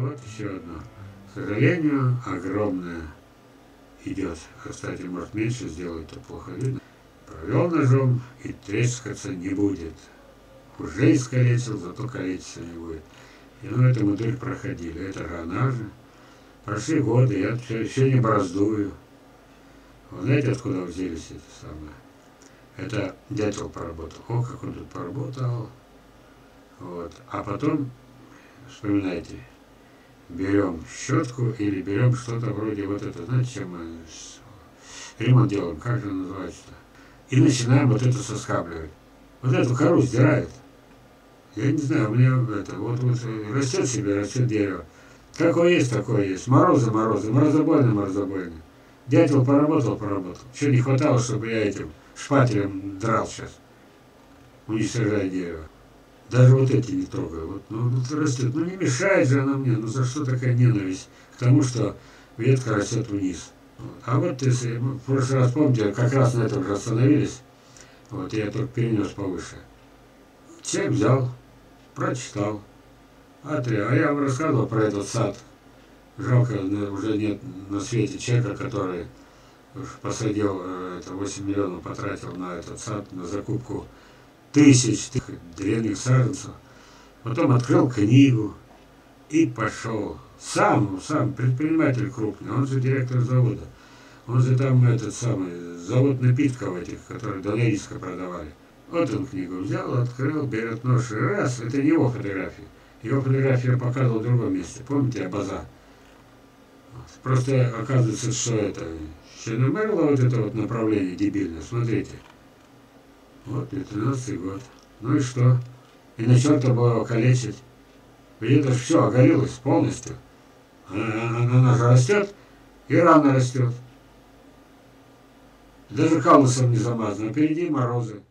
вот еще одно. К сожалению, огромное идет. Кстати, может меньше сделать, то плохо видно. Провел ножом и трескаться не будет. Уже искалечил, зато калечиться не будет. И ну эту модель проходили. Это же она же. Прошли годы, я все не браздую. Вы знаете, откуда взялись это самое? Это дятел поработал. О, как он тут поработал. Вот. А потом, вспоминайте, берем щетку или берем что-то вроде вот это, знаете, чем мы ремонт делаем, как же называется-то? И начинаем вот это соскабливать. Вот эту кору сдирает. Я не знаю, у меня это, вот растет себе, растет дерево. Какое есть, такое есть. Морозы, морозобойные. Дятел поработал. Еще не хватало, чтобы я этим шпателем драл сейчас, уничтожая дерево. Даже вот эти не трогаю. Вот, ну растет. Ну не мешает же она мне. Ну за что такая ненависть к тому, что ветка растет вниз? Вот. А вот если в прошлый раз, помните, как раз на этом же остановились. Вот я только перенес повыше. Чек взял, прочитал. А я вам рассказывал про этот сад. Жалко, уже нет на свете человека, который посадил, это 8 миллионов потратил на этот сад, на закупку тысяч древних саженцев. Потом открыл книгу и пошел. Сам предприниматель крупный, он же директор завода. Он же там этот самый завод напитков этих, которые до Ленинска продавали. Вот он книгу взял, открыл, берет нож и раз. Это не его фотографии. Его фотографию я показывал в другом месте. Помните, Абаза? Просто оказывается, что это Шенемерло, вот это вот направление дебильное, смотрите. Вот, 13-й год. Ну и что? И на черта было его калечить. Ведь это все оголилось полностью. Она же растет, и рано растет. Даже калусом не замазано, впереди морозы.